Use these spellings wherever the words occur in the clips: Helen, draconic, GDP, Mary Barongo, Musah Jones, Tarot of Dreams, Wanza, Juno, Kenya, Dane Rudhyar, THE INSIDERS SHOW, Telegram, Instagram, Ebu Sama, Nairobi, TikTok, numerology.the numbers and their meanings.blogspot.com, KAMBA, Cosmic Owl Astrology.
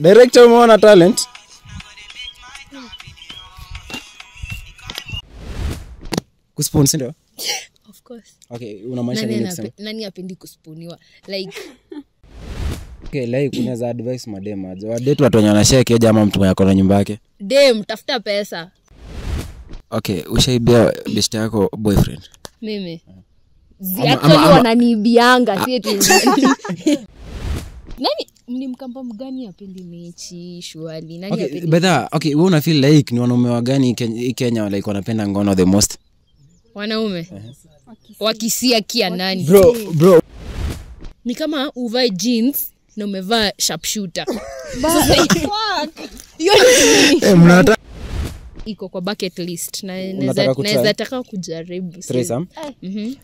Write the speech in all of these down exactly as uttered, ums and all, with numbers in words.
director umeona talent. Kuspon sio? Of course. Okay, unamaanisha nini kusema? Nani apendi kusponiwa? Like okay, like unaweza advice madem aje. Wadate watu wenye wanashake jamaa mtu mwenye akona nyumba yake. Dem, tafuta pesa. Okay, ushaibia best yako boyfriend? Mimi. Ziacho wananiibianga si eti. Nani ni mkamba mgani apendi mechi shuali? Nani apendi? Okay, brother, okay, wewe una feel like ni wanaume wa gani Kenya like wanapenda ngono the most? Wanaume wakisia kia nani? Bro, bro. Ni kama uvae jeans na umevaa sharpshooter. Fuck. Hiyo ni iko kwa bucket list na naweza taka kujaribu. Threesome? Mhm.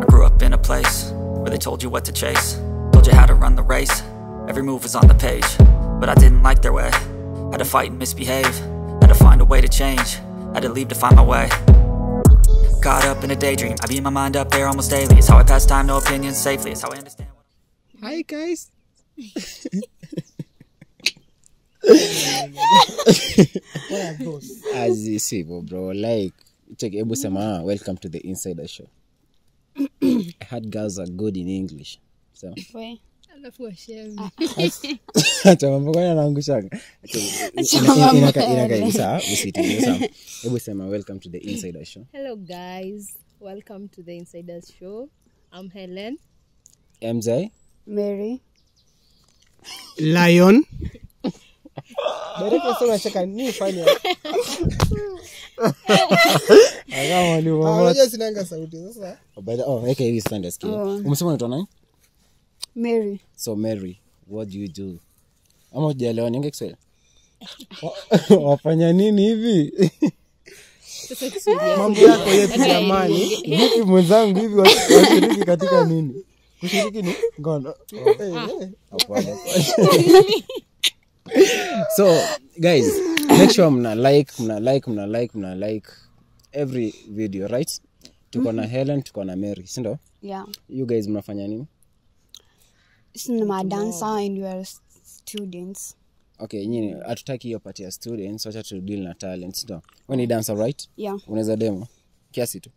I grew up in a place where they told you what to chase, told you how to run the race. Every move was on the page, but I didn't like their way. Had to fight and misbehave, had to find a way to change, had to leave to find my way. Caught up in a daydream, I beat my mind up there almost daily. It's how I pass time, no opinions safely. It's how I understand what... Hi guys. As you see, bro, like check Ebu Sama, welcome to the Insider Show. I heard girls are good in English. So I love what shame. Ebu Sama, welcome to the Insider Show. Hello guys, welcome to the Insider Show. I'm Helen. M J. Mary. Lion. Director sema cheka ni fanya. Aga wali wao. Unajua sinanga sauti sasa. By the oh, okay, we stand as two. Umesema unaitwa nani? Mary. So Mary, what do you do? Ama hujelewa ninge Kiswahili. Wafanya nini hivi? Mambo yako yetu jamani. Vipi mwenzangu hivi washiriki katika nini? Kushiriki ni ngono. Hapana. So guys, make sure mna like, mna like, mna like, mna like every video, right? Tuko na Helen, tuko na Mary, si ndio? Yeah. You guys mnafanya nini? Sina dancer and you are students. Okay, nyinyi hatutaki hiyo party ya students, wacha tu deal na talent, si ndio? Wewe ni dancer, right? Yeah. Unaweza demo kiasi tu.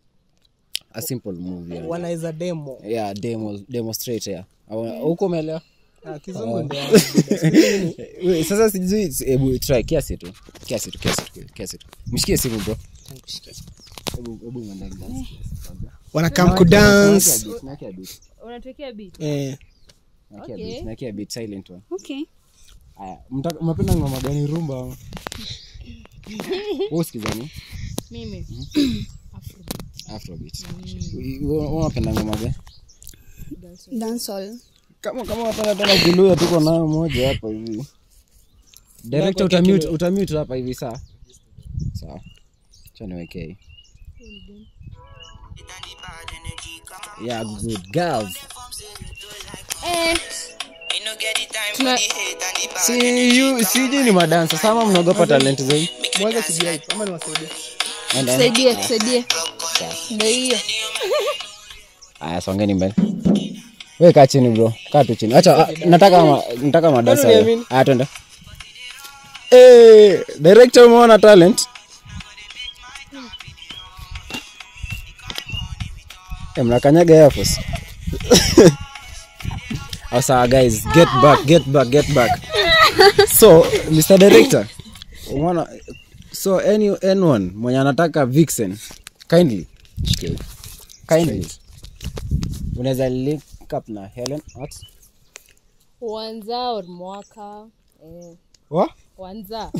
A simple move yani. Wanaweza demo. Yeah, demo demonstrate yeah. Huko umeelewa? Ah, kizungu ndio. Wewe sasa sijui hebu try kiasi tu. Kiasi tu, kiasi tu, kiasi tu. Mshikie simu bro. Mshikie. Hebu hebu mwandae dance. Wana come ku dance. Unatwekea beat. Eh. Nakia beat, nakia beat silent one. Okay. Haya, mnapenda ngoma gani rumba? Wewe sikizani? Mimi. Afrobeat. Afrobeat. Unapenda ngoma gani? Dancehall. Kama kama watana tena kiluya tuko nayo moja hapa hivi. Director utamute utamute hapa hivi saa. Sawa. Acha niwekee. Yeah, good girls. Eh. See you, see you ni madansa. Sama mnaogopa talent zenu. Mwanza kijai kama ni wasaidie. Saidie, saidie. Ndio hiyo. Aya songeni mbele. Wewe kaa chini bro, kaa tu chini. Acha nataka ma, nataka madansa. Haya twende. Eh, director umeona talent? Mnakanyaga hapo sasa. Asa guys, get back, get back, get back. So, Mister Director, umeona so any anyone mwenye anataka vixen kindly kindly unaweza link up na Helen at Wanza or Mwaka. Eh. Wa? Wanza.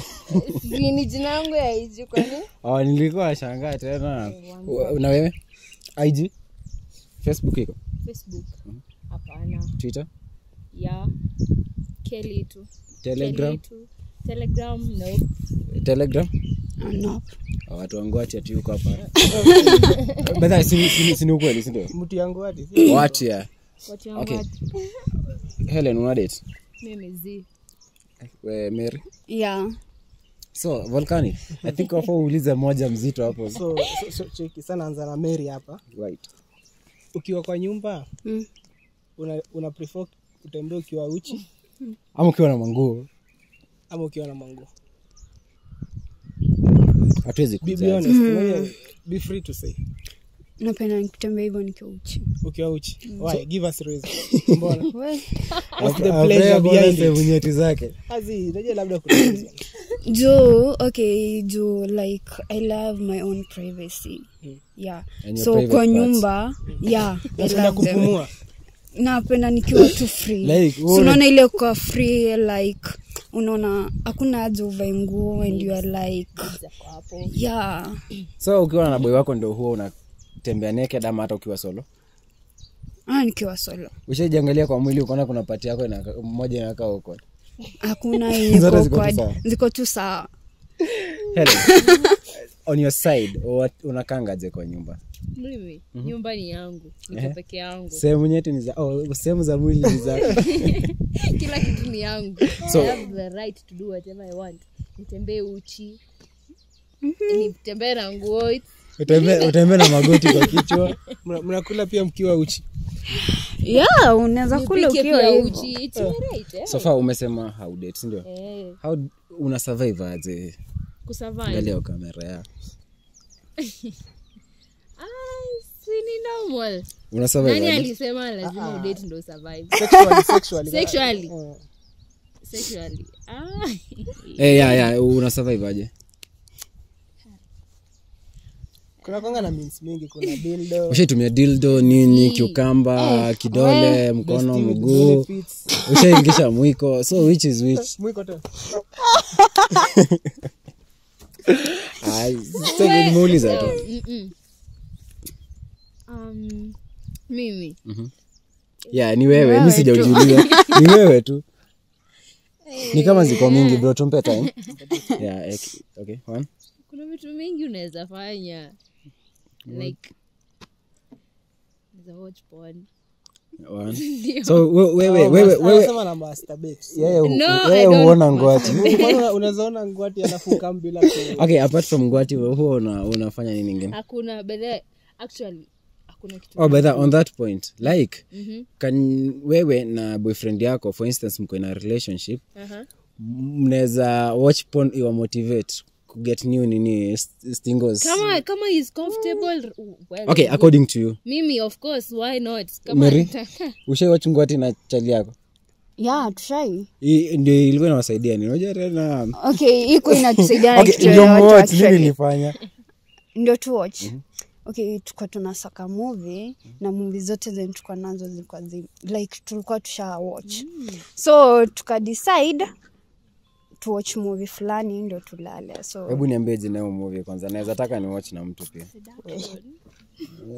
Ni jina langu ya I G kwani? Ah, nilikuwa nashangaa tena. Na wewe? I G? Facebook iko? Facebook. Hapana. Twitter? Yeah. Kelly tu. Telegram? Kelly Telegram no. Telegram? Uh, no. Watu wangu ati ati yuko hapa. Badha si si si ni kweli si ndio? Mtu yangu ati. What ya? Watu wangu ati. Helen una date? Mimi zi. Wewe Mary? Yeah. So Volcani, I think hapo uulize moja mzito hapo. So so cheki sana, anza na Mary hapa. Right. Ukiwa kwa nyumba, mm. una una prefer utembee ukiwa uchi mm. ama ukiwa na manguo? Ama ukiwa na manguo. Hatuwezi kujua. Be honest, mm. be free to say. Napenda nikitembea hivyo nikiwa uchi. Ukiwa uchi. Mm. Why? So, give us reason. Mbona? What's the pleasure behind the bunyeti zake? Azi, ndio labda kueleza. Jo, okay, jo, like I love my own privacy. Mm. Yeah. So kwa nyumba, yeah. Napenda kupumua. Napenda nikiwa tu free. Like, unaona so, ile kwa free like unaona hakuna haja uvae nguo and you are like yeah. So ukiwa na boy wako ndio huo una tembea naked ama hata ukiwa solo? Ah, nikiwa solo. Ushajiangalia kwa mwili ukaona kuna pati yako na mmoja inakaa huko. Hakuna hiyo kwa ziko tu sawa. Hello. On your side unakangaje kwa nyumba? Mimi mm -hmm. nyumba ni yangu, niko peke yangu. Sehemu nyeti ni za oh, sehemu za mwili ni za kila kitu ni yangu. So I have the right to do whatever I want. Nitembee uchi. Mm -hmm. Nitembee na nguo. Utembe na magoti kwa kichwa. Mnakula pia mkiwa uchi. Yeah, unaweza kula ukiwa uchi. It's all right. Eh? So far umesema how date ndio? Eh. How una survive aje? Kusurvive. Angalia kamera ya. Ah, sini normal. Una survive. Nani alisema lazima uh -huh. date ndio survive? Sexually, sexually. Sexually. Uh. Sexually. Ah. Eh, yeah, yeah, una survive aje? Kuna konga na means mingi, kuna dildo. Ushaitumia dildo, nini, cucumber, kidole, mkono, mguu. Ushaingisha mwiko. So which is which? Mwiko tu. Ai, sasa ni muuliza tu. Um mimi. Mhm. Yeah, ni wewe, mimi sijaujiuliza. Ni wewe tu. Ni kama ziko mingi bro, tumpe time. Yeah, okay. One. Kuna vitu mingi unaweza fanya. Like the watch porn. One. So wewe wewe wewe unasema na masturbate. Yeah, wewe unaona ngwati. Unazaona ngwati alafu kama bila. Okay, apart from ngwati wewe una unafanya nini nyingine? Hakuna but actually hakuna kitu. Oh, but on that point, like mm -hmm. can wewe na boyfriend yako for instance mko in a relationship, uh-huh. mnaweza watch porn iwa motivate get new nini stingos. Kama kama is comfortable well. Okay, according to you. Mimi of course, why not? Kama nataka. Ushai watch ngwati na chali yako? Yeah, try. Ndio ilikuwa inawasaidia nini? Unajua tena. Okay, iko inatusaidia. Okay, ndio watch nini nilifanya. Ndio to watch. Mm -hmm. Okay, tulikuwa tunasaka movie mm -hmm. na movie zote zenye tulikuwa nazo zilikuwa zile like tulikuwa tusha watch. Mm. So tukadecide to watch movie fulani ndio tulale. So hebu niambie jina hiyo movie kwanza, naweza taka ni watch na mtu pia.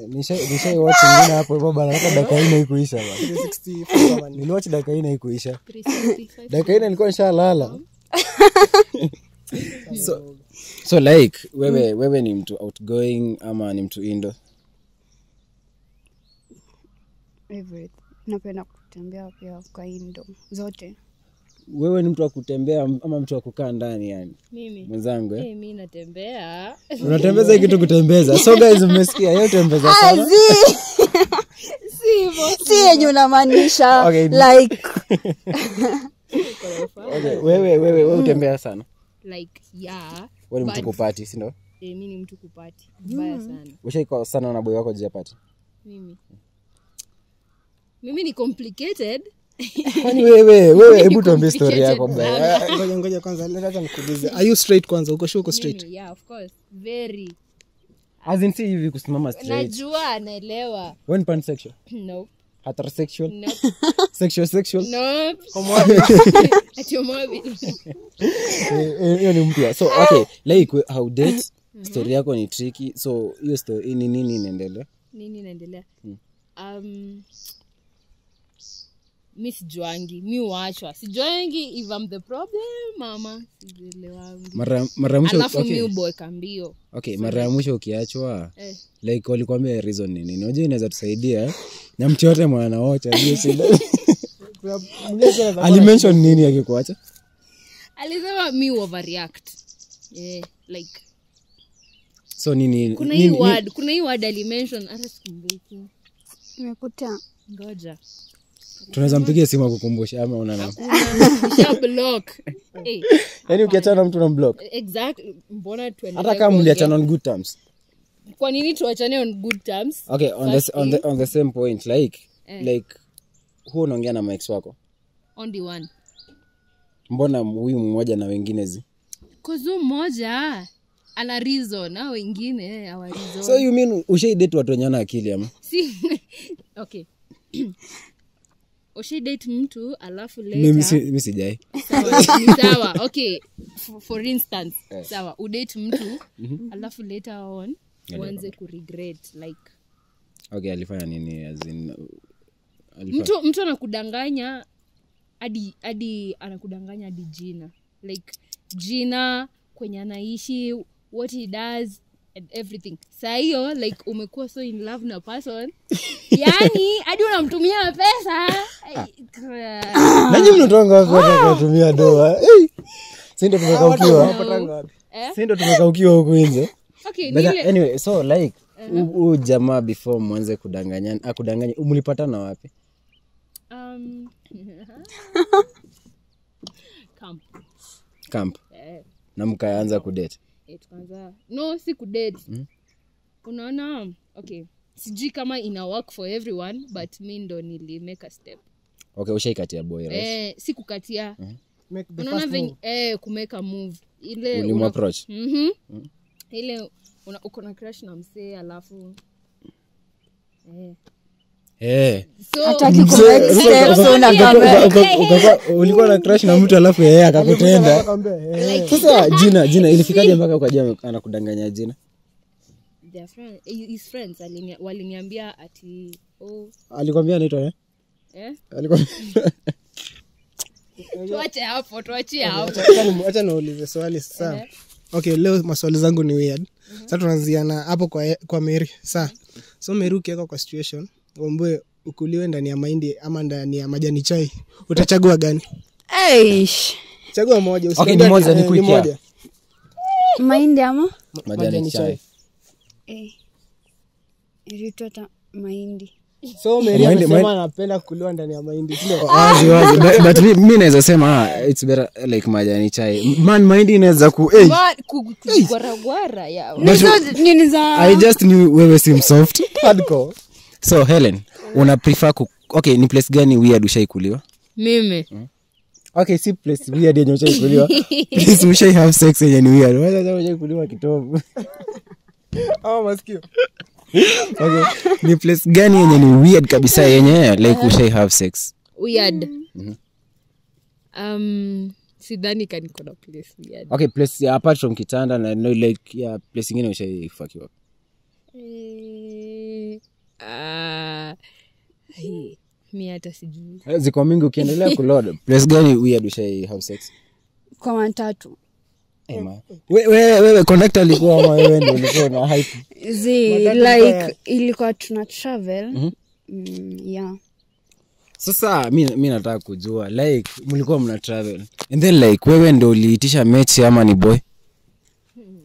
Nisha nisha watch ngine hapo hivyo bana, nataka dakika nne ikuisha bana. three sixty-four ni watch dakika nne ikuisha. three sixty-five dakika nne nilikuwa nishalala. So so like wewe mm. wewe ni mtu outgoing ama ni mtu indoor? Everything. Napenda kutembea pia kwa indoor zote. Wewe ni mtu wa kutembea ama mtu wa kukaa ndani yani? Mimi. Mwanzangu eh? Hey, mimi natembea. Unatembeza kitu kutembeza. So guys mmesikia yeye tembeza sana. Azi. Sivyo. Si yenye unamaanisha okay. Like okay, wewe wewe wewe utembea sana. Like yeah. Wewe ni mtu kupati, si ndio? Eh, mimi ni mtu kupati. Mbaya mm. sana. Ushaikwa sana na boy wako jipati? Mimi. Mimi ni complicated. Kwani wewe wewe hebu tuambie story yako bwana. Ngoja ngoja kwanza nataka nikuulize. Are you straight kwanza? Uko sure uko straight? Yeah, of course. Very. As in see hivi kusimama straight. Najua naelewa. One pansexual? No. Heterosexual? No. Sexual sexual? No. Come on. At your mobile. Hiyo ni mpya. So okay, like how date story yako ni tricky. So hiyo story ni nini inaendelea? Nini inaendelea? Um Miss Joangi, mi waachwa. Si Joangi, if I'm the problem, mama. Mara mara mwisho alafu okay. Miu boy kambio. Okay, mara mwisho ukiachwa. Eh. Like walikwambia reason nini? Unajua inaweza tusaidia. Na mtu yote mwana wocha, hiyo sio. Ali mention nini akikuacha? Alisema mi overreact. Eh, like. So nini? Kuna hii word, kuna hii word alimention hata sikumbuki. Nimekuta. Ngoja. Tunaweza mpigie simu akukumbusha ama una namba. Sha block. Eh. Yaani ukiachana na mtu na block. Exactly. Mbona twenty-five. Hata kama mliachana on good terms. Kwa nini tuachane on good terms? Okay, on the on the on the same point like eh. Like who unaongea na ex wako? Only one. Mbona huyu mmoja na wengine zi? Kuzu mmoja ana reason na wengine hawa reason. So you mean ushai date watu wenye na akili ama? Si. Okay. Ushai date mtu alafu later. Mimi sijai. Sawa. Okay. For, for instance, yes. Sawa, udate mtu alafu later on uanze ku regret like. Okay, alifanya nini as in alifanya. Mtu mtu anakudanganya hadi hadi anakudanganya hadi jina. Like jina kwenye anaishi, what he does and everything. Saa hiyo like umekuwa so in love na person. Yaani hadi unamtumia pesa. Nani mnatoanga kwa kutumia doa? Eh. Sio ndio tumekaukiwa. Sio ndio tumekaukiwa huko nje. Okay, nile... anyway, so like huyu uh-huh. Jamaa before mwanze kudanganyana, akudanganya mlipatana wapi? Um Camp. Camp. Eh. Na mkaanza kudate. Eh, tukaanza. No, si kudate. Mm. Unaona? Okay. Siji kama ina work for everyone, but mimi ndo nili make a step. Okay, ushaikatia boy, right? Eh, si kukatia. Mm-hmm. Make the unaona veng- eh kumeka move. Ile una approach. Mhm. Mm mm. Ile una uko na crush na msee alafu eh eh hataki ku accept so na ulikuwa na crush na mtu alafu yeye akakutenda sasa jina jina ilifikaje mpaka ukaja anakudanganya jina their friend his friends waliniambia ati oh alikwambia anaitwa eh eh alikwambia tuache hapo tuache hapo acha niulize swali sasa. Okay, leo maswali zangu ni weird. Mm-hmm. Sasa tunaanzia na hapo kwa kwa Mary. Sasa so Mary ukiweka kwa situation, ngombe ukuliwe ndani ya mahindi ama ndani ya majani chai, utachagua gani? Eish. Chagua moja usiende. Okay, moja ni kuikia. Moja. Mahindi ama majani chai. Eh. Nilitota mahindi. So Mary anasema anapenda kuliwa ndani ya mahindi. Wazi wazi. But mimi naweza sema it's better like majani chai. Man mahindi inaweza ku eh. Kugwaragwara ya. Nini za I just knew wewe sim soft. Hardcore. So Helen, una prefer ku okay ni place gani weird ushaikuliwa? Mimi. Hmm. Okay, si place weird yenye ushaikuliwa. Please ushai have sex yenye weird. Wewe unaweza ushaikuliwa kitovu. Oh maskio. Okay, ni place gani yenye ni weird kabisa yenye like ushai have sex weird? Mhm. Um sidhani kani kuna place weird. Okay, place yeah, apart from kitanda na no like yeah place nyingine ushai fuck you up. Eh ah hi mimi hata sijui. Ziko mingi ukiendelea kuload. Place gani weird ushai have sex? Kwa matatu. Ema. Wewe wewe wewe conductor alikuwa ama wewe ndio ulikuwa na hype? Zii like ilikuwa tuna travel. Mm-hmm. Mm, yeah. Sasa mimi mimi nataka kujua like mlikuwa mna travel and then like wewe ndio uliitisha match ama ni boy?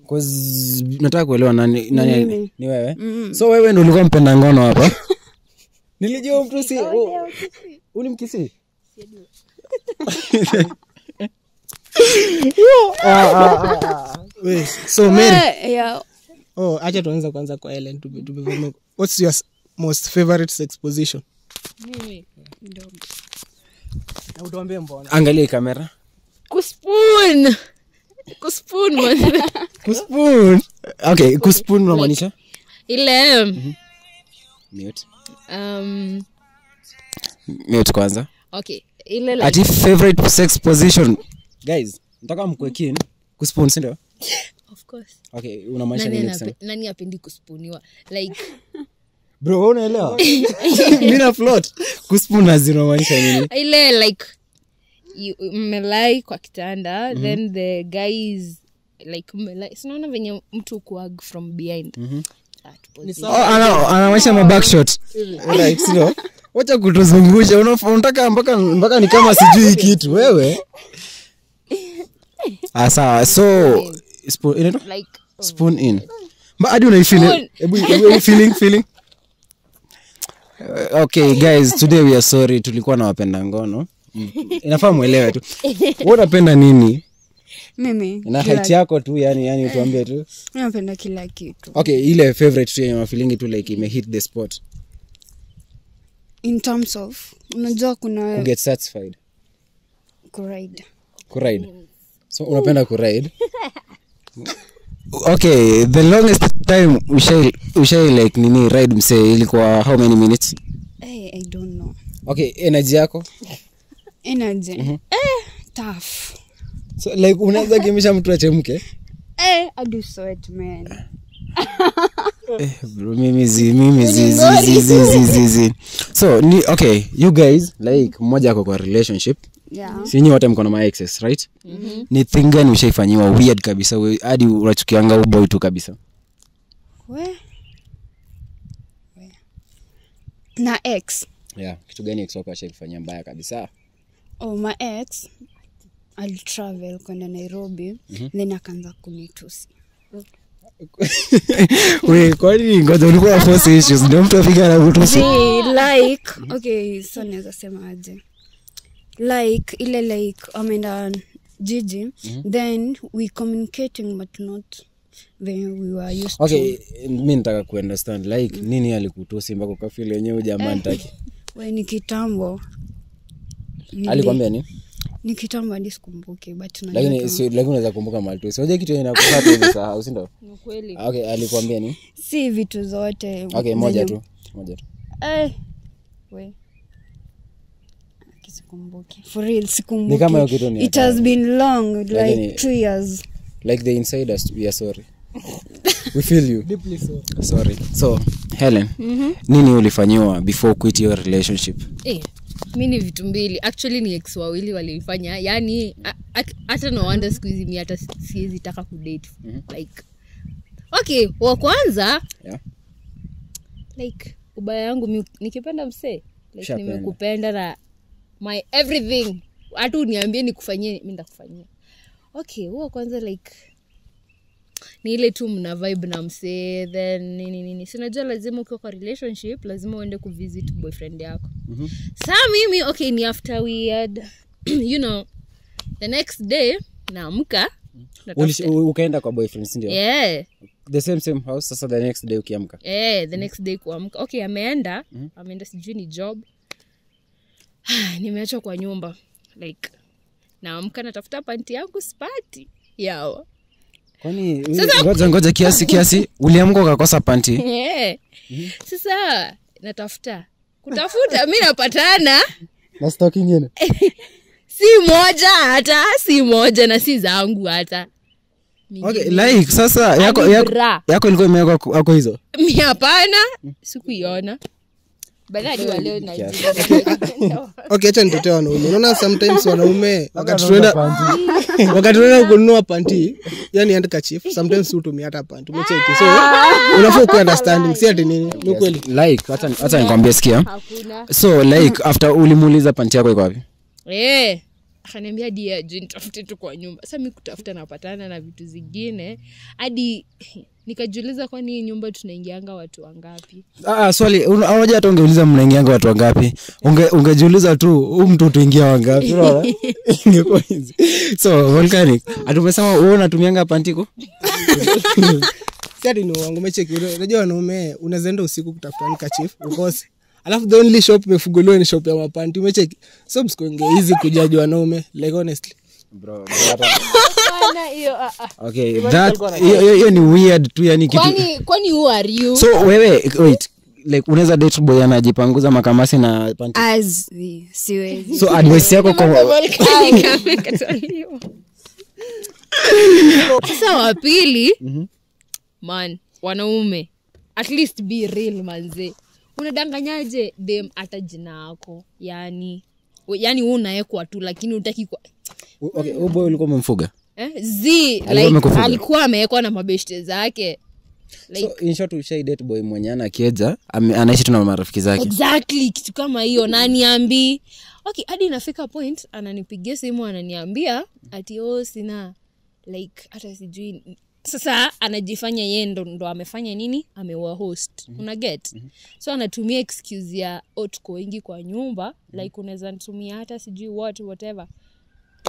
Cuz nataka kuelewa nani nani mm-hmm. Ni wewe? Mm-hmm. So wewe ndio ulikuwa mpenda ngono hapa? Nilijua mtu si unimkisi? Sio. Yo. Ah ah ah. So Mary. Yeah. Oh, acha tuanze kwanza kwa Helen tu tu. What's your most favorite sex position? Mimi ndio. Na utuambie mbona? Angalia kamera. Kuspoon. Kuspoon man. Kuspoon. Okay, kuspoon unamaanisha? Ile. Mute. Um Mute kwanza. Okay. Ile like ati favorite sex position. Guys, nataka mkwekini kuspoon ndio? Of course. Okay, unamaanisha nini sasa? Nani apendi kuspooniwa? Like bro, unaelewa? Mimi na float. Kuspoon unamaanisha nini? Ile like mmelai kwa kitanda, mm-hmm. Then the guys like mmelai. Sinaona venye mtu kuag from behind. Mhm. Oh, ana anaanisha ma back shot. Like sio? Wacha kutuzungusha. Unataka mpaka mpaka ni kama sijui kitu wewe. Ah sawa. So spoon in, you know? Like oh. Spoon in. But I don't know if you feel it. Feeling, feeling. Okay, guys, today we are sorry. Tulikuwa na wapenda ngono. Inafaa mwelewe tu. Wewe unapenda nini? Mimi. Na height yako tu yani yani utuambie tu. Mimi napenda kila kitu. Okay, ile favorite tu yenye una feeling tu like ime hit the spot. In terms of unajua kuna you get satisfied. Kuride. Kuride. So unapenda kuride? Okay, the longest time ushai ushai like nini ride msee ilikuwa how many minutes? Hey, I don't know. Okay, energy yako? Energy. Mm-hmm. Eh, tough. So like unaweza kimisha mtu achemke? Eh, I do sweat man. Eh, bro, mimi zi mimi zi zi zi zi zi. So, ni, okay, you guys like mmoja yako kwa relationship. Yeah. Sinyi wote mko na my exes, right? Mm-hmm. Ni thing gani ushaifanywa weird kabisa we hadi unachukianga boy tu kabisa? We. We. Na ex. Yeah, kitu gani ex wako ashaifanyia mbaya kabisa? Oh, my ex I'll travel kwenda Nairobi, mm-hmm. Then akaanza kunitusi. Wait, kwa nini ngoja ulikuwa force issues ndio mtu afika na kutusi? Like, okay, so naweza sema aje. Like ile like ameenda jiji, mm-hmm. Then we communicating but not when we were used okay, to. Okay, mimi nataka ku understand like mm-hmm. Nini alikutusi mpaka ukafeel yenyewe jamaa nitaki. Wewe ni kitambo. Alikwambia nini? Ni kitambo hadi sikumbuke but tunajua. Lakini si lakini unaweza kumbuka malto. Si unajua kitu inakupata hivi sasa, si ndio? Ni kweli. Okay, alikwambia nini? Si vitu zote. Okay, moja tu. Moja tu. Eh. We. Sikumbuke. For real sikumbuke. Ni kama hiyo kitu ni. It has been long like two years. Like the insiders we are sorry. We feel you. Deeply sorry. Sorry. So, Helen. Mhm. Nini ulifanywa before quit your relationship? Eh. Mimi vitu mbili actually ni ex wawili walifanya yani hata no wonder squeeze mimi hata siwezi taka ku date like okay wa kwanza yeah. Like ubaya yangu nikipenda msee like nimekupenda na my everything hata uniambie nikufanyie mimi ndakufanyia okay wa kwanza like ni ile tu mna vibe na msee then nini nini sinajua lazima ukiwa kwa relationship lazima uende ku visit boyfriend yako mm-hmm. Saa mimi okay ni after weird you know the next day naamka ukaenda kwa boyfriend ndio yeah the same same house sasa the next day ukiamka eh yeah, the mm-hmm. Next day kuamka okay ameenda mm-hmm. Ameenda sijui ni job nimeachwa kwa nyumba like naamka natafuta panty yangu sipati yao kwani ngoja ngoja kiasi kiasi uliamka ukakosa panty eh yeah. Sasa natafuta kutafuta mimi napatana na stalking yenu si moja hata si moja na si zangu hata okay like sasa yako yako yako ilikuwa imewekwa yako hizo mimi hapana sikuiona badala ya leo na okay acha nitotoe wanaume unaona sometimes wanaume wakati tunaenda wakati tunaenda kununua panty yani handkerchief sometimes utumia hata panty umecheki so unafaa ku understanding si ati nini ni kweli like hata hata nikwambia sikia so like after ulimuuliza panty yako iko wapi eh akaniambia dia jini tafute tu kwa nyumba sasa mimi kutafuta napatana na vitu zingine hadi nikajiuliza kwani hii nyumba tunaingianga watu wangapi ah swali unajua hata ungeuliza mnaingianga watu wangapi unge ungejiuliza tu huyu mtu tuingia wangapi unaona ingekuwa hizi so volcanic atumesema wewe unatumianga pantiko sasa ni wangu mecheki unajua wanaume unazaenda usiku kutafuta nika chief ukose alafu the only shop imefunguliwa ni shop ya mapanti umecheki so msikoinge hizi kujaji wanaume like honestly bro bwana hiyo a a okay that hiyo ni weird tu yani kitu kwani kwani who are you so wewe wait like unaweza date boy anajipanguza makamasi na panti as siwezi so advice yako kwa sasa wa pili man wanaume at least be real manze unadanganyaje dem hata jina yako yani yani wewe unaekwa tu lakini unataki kwa okay huyo boy ulikuwa umemfuga eh zi like alikuwa amewekwa na mabeshte zake like so in short ushai date boy mwenye ana kieja anaishi tu na marafiki zake exactly kitu kama hiyo nani ambi okay hadi inafika point ananipigia simu ananiambia ati oh sina like hata sijui sasa anajifanya yeye ndo ndo amefanya nini amewa host mm -hmm. una get mm -hmm. so anatumia excuse ya otko wengi kwa nyumba mm -hmm. like unaweza nitumia hata sijui what whatever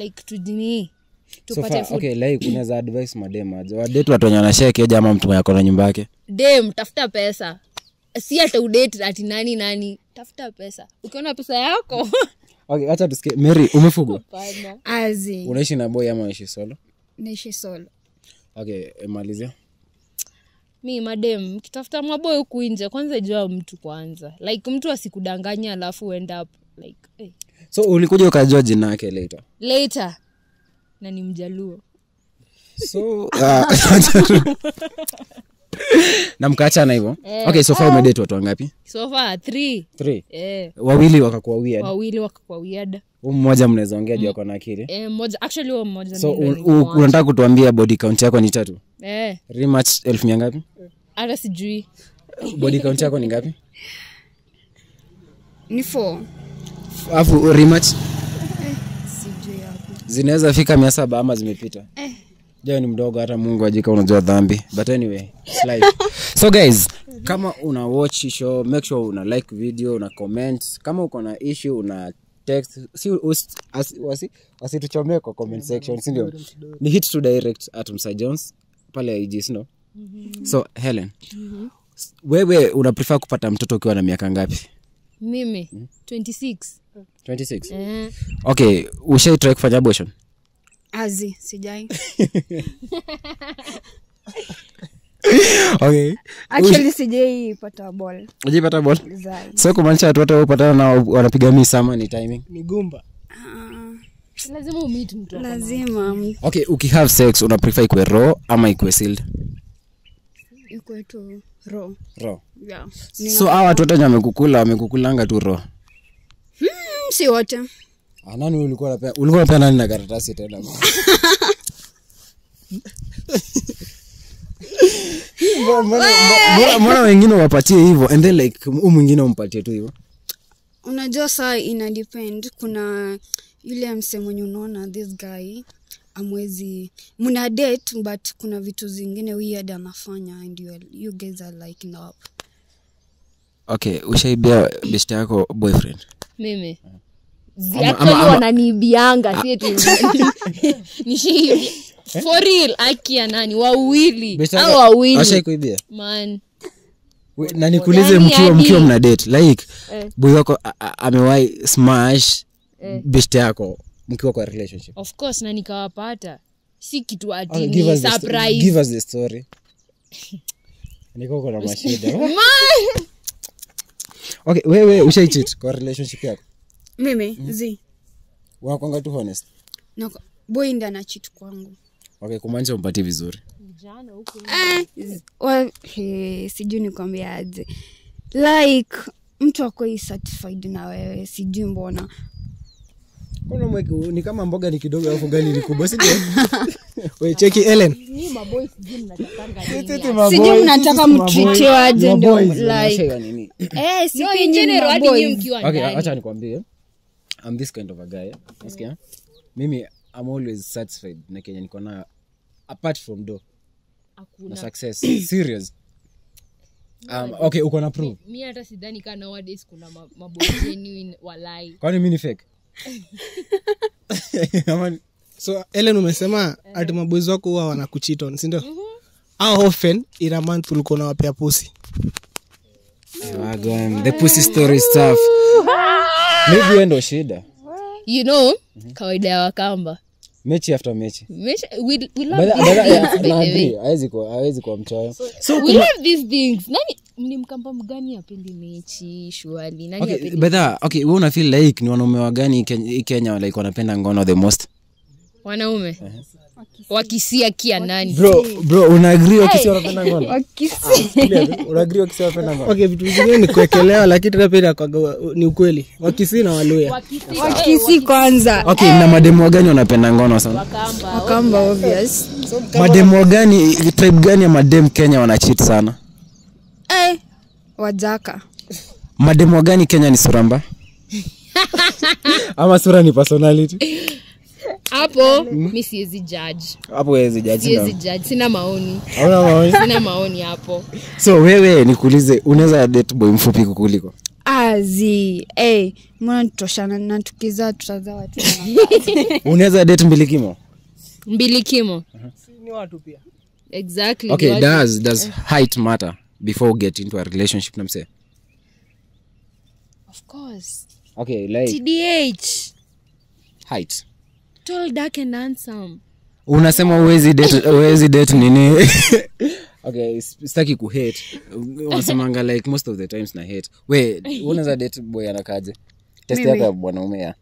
like to dini to so pate food. Okay, like unaweza advice madema wadate watu wenye wanashare kioja ama mtu yako na nyumba yake dem tafuta pesa si hata udate ati nani nani tafuta pesa ukiona pesa yako okay acha tusikie Mary umefugwa azi unaishi na boy ama unaishi solo naishi solo okay malizia mi madam kitafuta mwaboy huku nje kwanza jua mtu kwanza like mtu asikudanganya alafu end up like hey. So ulikuja ukajua jina yake later later na ni mjaluo so uh, na mkaacha na hivyo eh. Okay so far ah. Umedate watu wangapi so far three three eh wawili wakakuwa weird wawili wakakuwa weird mmoja mnaweza ongea juu yako na akili eh mmoja actually wao mmoja so unataka kutuambia body count yako ni tatu eh rematch elfu mia ngapi hata sijui body count yako ni ngapi ni four afu rematch eh sijui hapo zinaweza fika mia saba ama zimepita eh jana ni mdogo hata Mungu ajika unajua dhambi but anyway it's life. So guys kama una watch show make sure una like video una comment kama uko na issue una text si wasi wasituchomee kwa comment section si ndio ni hit to direct at Musah Jones pale I G sio so Helen mm -hmm. wewe una prefer kupata mtoto ukiwa na miaka ngapi mimi hmm? twenty-six twenty-six eh. Okay usha try kufanya abortion azi sijai okay actually sijai pata ball sijai pata ball exactly. So kumaanisha watu wote upatana na wanapiga misa ama ni timing ni gumba uh, lazima umeet mtu lazima okay ukihave sex una prefer ikwe raw ama ikwe sealed ikwe tu raw raw yeah ni so hawa watu wote wamekukula wamekukulanga tu raw hmm si wote anani ulikuwa unapea ulikuwa unapea nani na karatasi tena mbona mbona wengine wapatie hivyo and then like huyu mwingine umpatie tu hivyo unajua saa ina depend kuna yule msemo mwenye unaona this guy amwezi mna date but kuna vitu zingine weird anafanya and you, you guys are like no up okay ushaibia best yako boyfriend mimi ziacho wananibianga si eti ni shii for real akia nani wawili au wawili ashaikuibia man we, na nikuulize mkiwa mkiwa mna date like eh. Boy wako amewahi smash eh. Best yako mkiwa kwa relationship of course na nikawapata si kitu ati ni give surprise give us the story niko kwa mashida okay wewe ushaicheat kwa relationship yako mimi mm. Zi wako ngatu honest na no, boy ndio anacheat kwangu okay kumaanisha umpatie vizuri jana huko eh well hey, sijui nikwambia aje like mtu wako is satisfied na wewe sijui mbona kuna mweke ni kama mboga ni kidogo alafu gani ni kubwa sijui wewe cheki Ellen ni maboy sijui mnatakanga nini sijui mnataka mtreat aje ndio like eh si in general hadi nyinyi mkiwa ndani okay acha nikwambie I'm this kind of a guy. Nasikia? Yeah. Mimi I'm always satisfied na Kenya niko na apart from do. Hakuna success. Serious. Um okay uko na proof. Mimi hata sidhani kana nowadays kuna maboy genuine walai. Kwani mimi ni fake? So Ellen umesema ati maboy wako huwa wanakucheat on, si ndio? How often in a month uko na wapea pussy? Wagon, the pussy story stuff. Maybe endo shida. You know, mm -hmm. Kawaida ya Wakamba. Mechi after mechi. Mechi we, we love but, these but, things. Na agree, hawezi kwa hawezi kwa mchoyo. So, so we love these things. Nani ni Mkamba mgani apendi mechi? Surely nani okay, apendi? But okay, wewe una feel like ni wanaume wa gani Kenya like wanapenda ngono the most? Wanaume. Uh -huh. Wakisia kia nani? Bro, bro, una agree wakisia wanapenda ngono? Wakisia. Una agree wakisia wanapenda ngono? Okay, vitu vingine ni kuekelewa lakini tena pia kwa ni ukweli. Wakisia na Waluya. Wakisia kwanza. Okay, na mademo gani wanapenda ngono sana? Wakamba. Wakamba obvious. Mademo gani tribe gani ya madem Kenya wanacheat sana? Eh, Wajaka. Mademo gani Kenya ni suramba? Ama sura ni personality? Hapo mimi siwezi judge. Hapo siwezi judge. Siwezi judge. Sina maoni. Hauna maoni. Sina maoni hapo. So wewe nikuulize, unaweza date boy mfupi kukuliko? Azi, eh, mbona tutoshana na tukiza tutazaa watu. Unaweza date mbili kimo? Mbili kimo. Ni watu pia. Exactly. Okay, does does height matter before we get into a relationship, namse? Of course. Okay, like T D H. Height. Tall, dark and handsome. Unasema uwezi date, uwezi date nini? Okay, sitaki ku hate. Unasemanga like most of the times na hate. Wait, unaza date boy anakaje? Test yako bwanaume ya.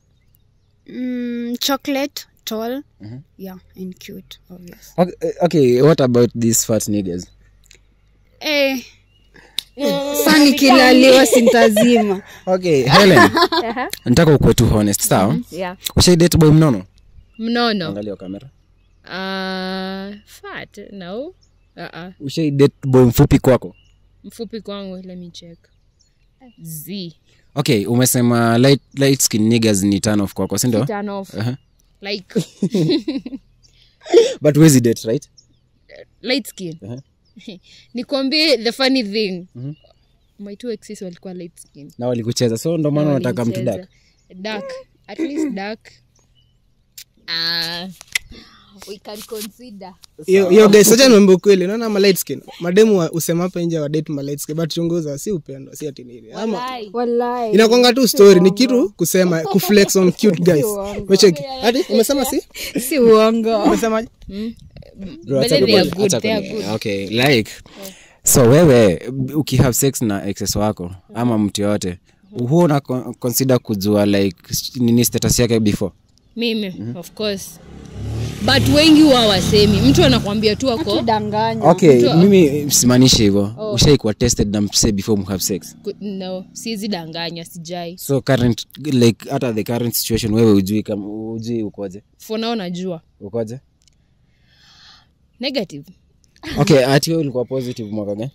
Mm, chocolate, tall. Mm-hmm. Yeah, and cute, obviously. Okay, okay, what about these fat niggas? Eh. Sani kilaliwa sintazima. Okay, Helen. Nataka uwe too honest, sawa? Yeah. Usha date boy mnono? Mnono. Angalia kamera. Uh, fat, no. Uh-uh. Usha date boy mfupi kwako? Mfupi kwangu, let me check. Z. Okay, umesema light light skin niggas ni turn off kwako, sindio? Turn off. Uh-huh. Like But where's the date, right? Light skin. Uh-huh. Nikwambie the funny thing. Mm-hmm. My two exes walikuwa light skin. Na walikucheza. So ndo maana nataka mtu dark. Dark. At least dark. Ah. Uh, we can consider. Yo yo guys, acha niombe kweli. Unaona ma light skin. Mademu usema hapa nje wa date ma light skin, but chunguza si upendo, si ati nini. Ama wallahi. Inakuanga tu story ni kitu kusema kuflex on cute guys. Wecheki. Hadi umesema si? Si uongo. Umesema? Mm. Bro, but they are good, they are good. Okay, like, yeah. So wewe, uki have sex na exes wako, mm-hmm. ama mtu yote, mm-hmm. huo na consider kujua like, nini status yake before? Mimi, mm-hmm. of course. But wengi wawasemi, mtu wanakuambia tu wako. Atudanganya. Okay, mtu wa... mimi simanishi hivyo, oh. ushaikuwa tested na mse before you have sex? No, sizi danganya, sijai. So current, like, after the current situation, wewe ujui, ujui ukoje? For now najua. Ukoje? Negative. Okay, ati wewe ulikuwa positive mwaka gani?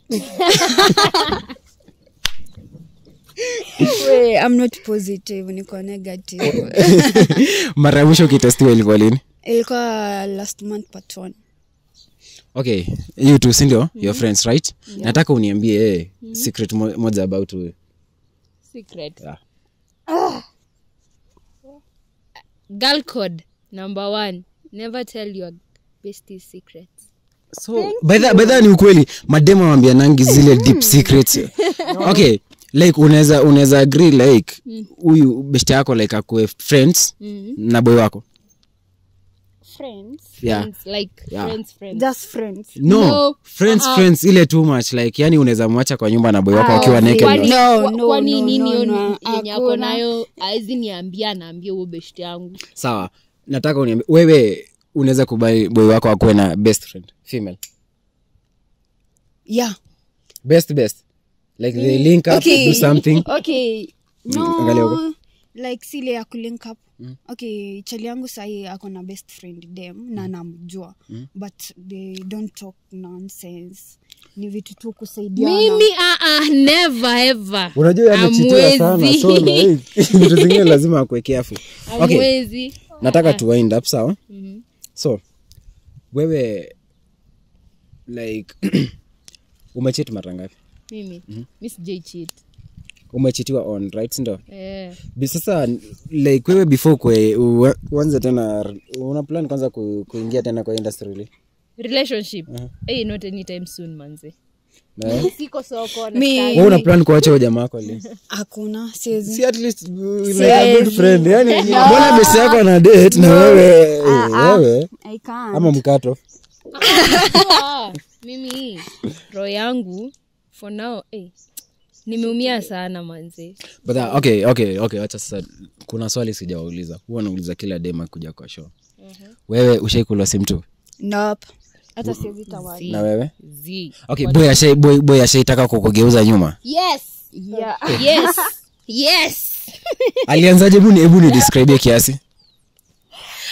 Wait, I'm not positive, niko negative. Mara mwisho kitestiwa ilikuwa lini? Ilikuwa last month part one. Okay, you two, sindio? Mm-hmm. Your friends, right? Yeah. Nataka uniambie eh mm-hmm. secret moja about wewe. Secret. Yeah. Ah. Girl code number one. Never tell your bestie secrets. So by that by that ni ukweli mademo anambia nangi zile deep secrets. Okay, like unaweza unaweza agree like huyu mm. bestie yako like akue friends mm. na boy wako. Friends? Yeah. Friends like yeah. friends friends. Just friends. No, no. friends uh-huh. friends ile too much like yani unaweza mwacha kwa nyumba na boy wako akiwa naked. No, no. Kwani nini yoni yenye yako nayo haizi niambia naambia huyo bestie yangu. Sawa. Nataka uniambie wewe unaweza kubai boy wako akuwe na best friend female? Yeah. Best best. Like mm. they link up okay. do something. Okay. No. Like sile ya kulink up. Mm. Okay, chali yangu sahi ako na best friend dem mm. na namjua. Mm. But they don't talk nonsense. Ni vitu tu kusaidiana. Mimi a uh, uh, never ever. Unajua yamechitia sana so like vitu zingine lazima akuwe careful. Okay. Amwezi. Nataka tu wind up sawa? Mhm. Mm So, wewe, like, umecheat mara ngapi? Mimi, mm -hmm. mimi sijai cheat. Umechitiwa on, right, sindo? Yeah. Sasa, like, wewe before kwe, uanze tena, una plan kwanza kuingia tena kwa industry? Relationship? Uh -huh. Hey, not anytime soon, manze. No. Siko soko na mimi. Wewe una plan kuacha huyo jamaa wako leo? Hakuna, siwezi. Si at least like a good friend. Yaani mbona besi yako na date na wewe? Wewe. I can't. Ama mkato. Mimi roho yangu for now eh nimeumia sana manzi. But uh, okay, okay, okay, acha sasa kuna swali sijauliza. Huwa nauliza kila dema kuja kwa show. Mhm. Uh-huh. Wewe ushaikula simtu? Nope. Hata siwezi tawali. Na wewe? Zii. Okay, boy ashe boy boy ashaitaka kukugeuza nyuma. Yes. Yeah. Yes. Yes. Alianzaje buni hebu ni describe kiasi?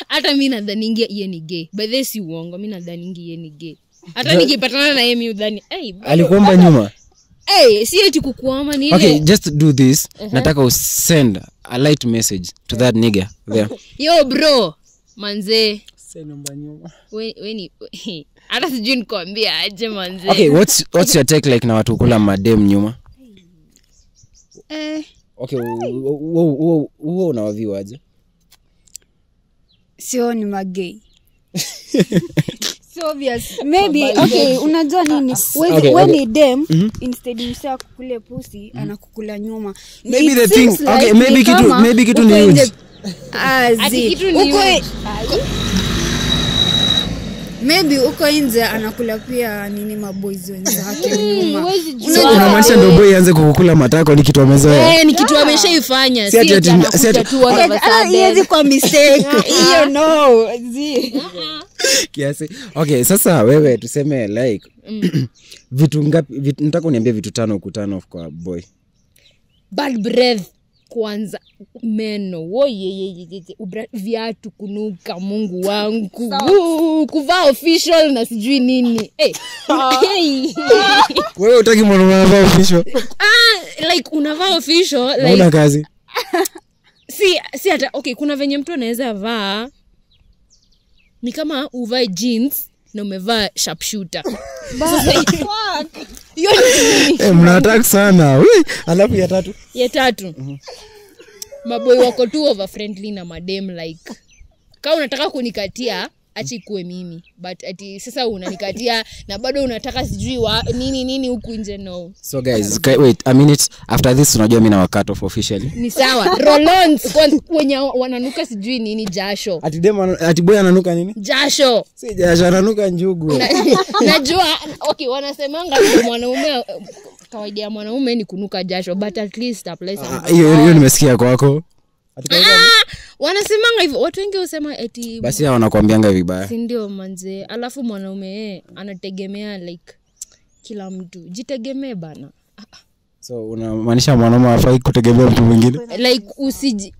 Hata mimi nadhani ingia yeye ni gay. By the way si uongo, mimi nadhani ingia yeye ni gay. Hata nikipatana na yeye mimi udhani, "Hey, alikuomba nyuma." Hey, si eti kukuomba ni ile. Okay, just do this. Uh-huh. Nataka usend a light message to that nigga there. Yo bro, Manze. Weni, weni. Hata sijui nikwambia aje manze. Okay, what's what's your take like na watu kula madem nyuma? Eh. Okay, wewe wewe unawaviwa aje? Sio ni magay. So obvious. Maybe okay, unajua nini? When when a dem instead of kukula pussy anakukula nyuma. Maybe the thing. Okay, maybe kitu maybe kitu ni huge. Azi. Maybe uko inze anakula pia nini maboys wenzake nyuma. Unamaanisha ndo boy aanze kukula matako ni kitu amezoea. Eh, ni kitu ameshaifanya. Si ati si ati hizi kwa mistake. You know. Zi. Kiasi. Okay, sasa wewe tuseme like vitu ngapi nataka uniambie vitu tano ukutano kwa boy. Bad breath. Kwanza meno wo yeye viatu kunuka Mungu wangu kuvaa official na sijui nini eh hey. Wewe utaki mwanavaa official ah like unavaa official like una kazi si si hata okay kuna venye mtu anaweza vaa ni kama uvae jeans na umevaa sharpshooter sasa fuck hiyo eh mnataka sana we alafu ya tatu ya tatu mm-hmm. Maboy wako tu over friendly na madem like kama unataka kunikatia achi kuwe mimi but ati sasa unanikatia na bado unataka sijui nini nini huku nje no so guys okay, wait a minute after this unajua mimi na wakato officially ni sawa Rollons kwenye wananuka sijui nini jasho ati dem ati boy ananuka nini jasho si jasho ananuka njugu najua okay wanasemanga mwanaume kawaida ya mwanaume ni kunuka jasho but at least a place hiyo hiyo nimesikia kwako wanasemanga hivyo watu wengi husema eti basi hao wanakuambianga vibaya si ndio manze alafu mwanaume anategemea like kila mtu jitegemee bana so unamaanisha mwanaume hafai kutegemea mtu mwingine like usiji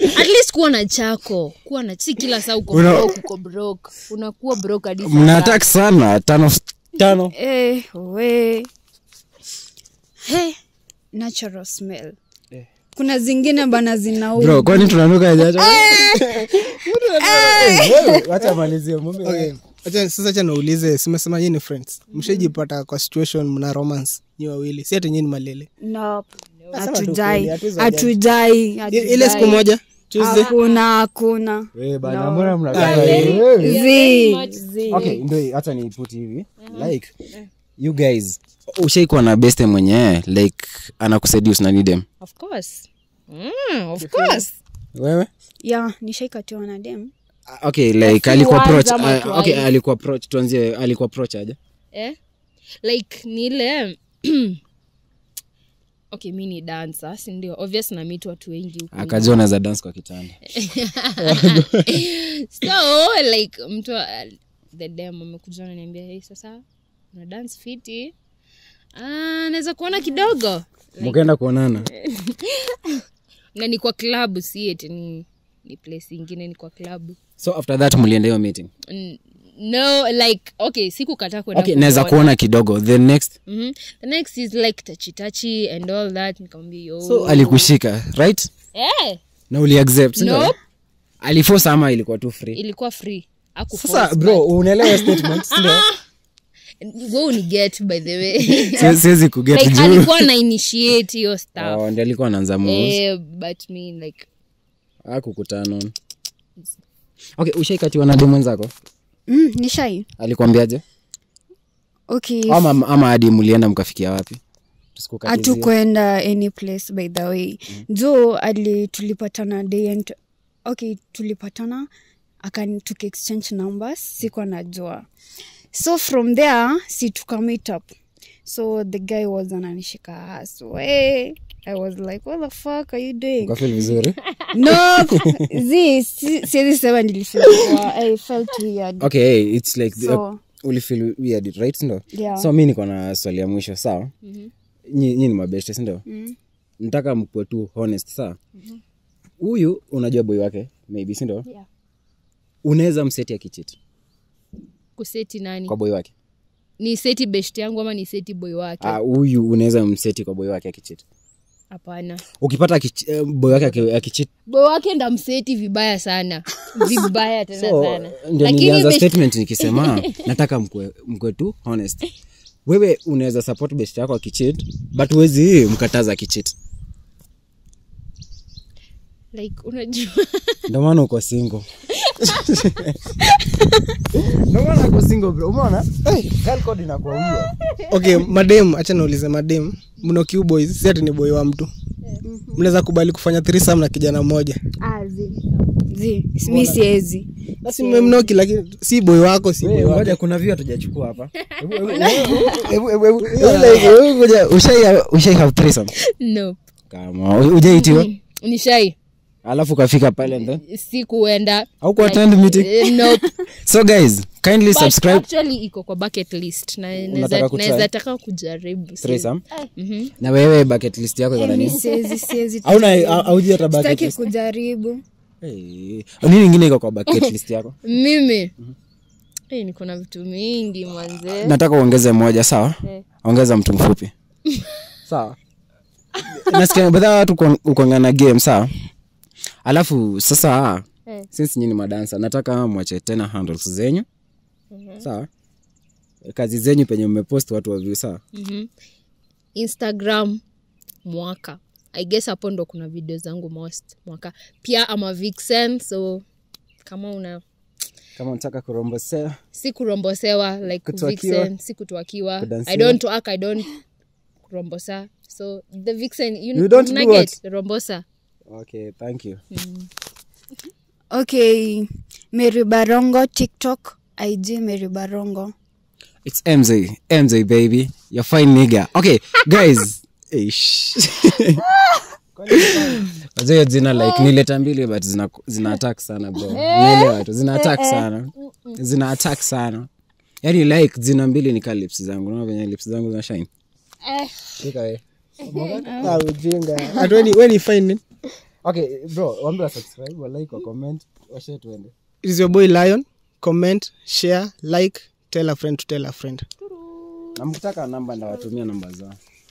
at least kuwa na chako kuwa na si kila saa uko broke uko broke unakuwa broke hadi mnataka sana tano tano eh we hey natural smell kuna zingine bana zinauma bro kwani tunanuka jasho wewe acha malizie mume wewe acha sasa acha naulize simesema yeye ni friends mshejipata kwa situation mna romance ni wawili si ati nyinyi malele no atujai atujai ile siku moja Tuesday kuna kuna wewe bana mbona mnakaa hivi okay ndio acha niipute hivi like you guys ushaikuwa na beste mwenye like anakuseduce na dem of course mm of course wewe yeah nishaikatiwa na dem okay like alikuwa approach uh, okay alikuwa approach tuanze alikuwa approach aje eh like ni ile okay mimi ni dancer si ndio obvious na mimi watu wengi huko akajiona za dance kwa kitanda so like mtu uh, the dem amekuja ananiambia hey sasa na dance fiti ah naweza kuona kidogo mkaenda kuonana na ni kwa club si eti ni ni place nyingine ni kwa club so after that mlienda hiyo meeting no like okay sikukataa kwenda okay naweza kuona kidogo the next mhm the next is like touchy touchy and all that nikamwambia yo so alikushika right eh na uli accept no aliforce ama ilikuwa tu free ilikuwa free akuforce sasa bro unaelewa statement ndio go ni get by the way siwezi ku get like alikuwa na initiate hiyo stuff oh ndio alikuwa anaanza moves eh but me like akukutana okay ushaikatiwa na demu wenzako mm nishai alikwambiaje okay ama ama hadi mlienda mkafikia wapi tusikukatizie hatukwenda any place by the way jo ali tulipatana day and okay tulipatana akani tuki exchange numbers siko najua so from there si tuka meet up so the guy was ananishika haso eh I was like what the fuck are you doing ukafeel vizuri no this this seven delicious I felt weird okay hey, it's like so, the, uh, uli feel weird right no yeah. So mimi niko na swali ya mwisho sawa mhm nyinyi ni mabeste si ndio mhm nataka mkuwe tu honest sawa mhm huyu unajua boy wake maybe si ndio yeah unaweza mseti akichiti kuseti nani kwa boy wake ni seti best yangu ama ni seti boy wake ah huyu unaweza mseti kwa boy wake akichiti Hapana. Ukipata uh, boy wake akicheat. Boy wake ndamseti vibaya sana. Vibaya tena so, sana. Lakini hiyo statement nikisema nataka mkwe mkwe tu honest. Wewe unaweza support best yako akicheat but wezi mkataza akicheat. Like unajua. Ndio maana uko single. No maana uko single bro. Umeona? Hey, girl code inakuwa hiyo. Okay, madam, acha niulize madam. Mno kiu boys, si ati ni boy wa mtu. Mnaweza kubali kufanya threesome na kijana mmoja? Ah, zi. Zi, mimi siezi. Basi mmemnoki lakini si boy wako si boy. Ngoja kuna view hatujachukua hapa. Hebu hebu hebu ngoja ushai ushai have threesome. No. Kama ujaitiwa? Unishai. Alafu kafika pale ndio? Si kuenda. Au ku attend meeting? No. So guys, kindly but subscribe. Actually iko kwa bucket list na naweza taka kujaribu. Threesome. Mhm. Na wewe bucket list yako iko nani? Siezi siezi. Au na auji hata bucket list. Nataka kujaribu. Eh. Hey. Nini nyingine iko kwa bucket list yako? Mimi. Mhm. Eh, niko na vitu mingi mwanze. Nataka uongeze moja, sawa? Hey. Ongeza mtu mfupi. Sawa. Nasikia baada watu kuangana game, sawa? Alafu sasa hey. Since nyinyi madansa nataka mwache tena handles zenyu. Mm-hmm. Sawa? Kazi zenyu penye mmepost watu wa view sawa? Mhm. Instagram mwaka. I guess hapo ndo kuna video zangu most mwaka. Pia ama vixen so kama una kama unataka kurombosewa. Si kurombosewa like kutuakiwa. Vixen, si kutuakiwa. Kudansiwa. I don't work, I don't rombosa. So the vixen you, you don't nugget do rombosa. Okay, thank you. Mm. Okay, Mary Barongo, TikTok, I G Mary Barongo. It's M Z, M Z baby, you're fine nigga. Okay, guys. Ish. Wazee zina like ni leta mbili but zina zina attack sana bro. Nile watu zina attack sana. Zina attack sana. Yaani like zina mbili ni lips zangu. Unaona venye lips zangu zina shine. Eh. Shika wewe. Mbona ujinga? And when when you find me okay, bro, wambia subscribe, wa like, wa comment, wa share tuende. It is your boy Lion. Comment, share, like, tell a friend to tell a friend. Na mkitaka namba na watumia namba zao.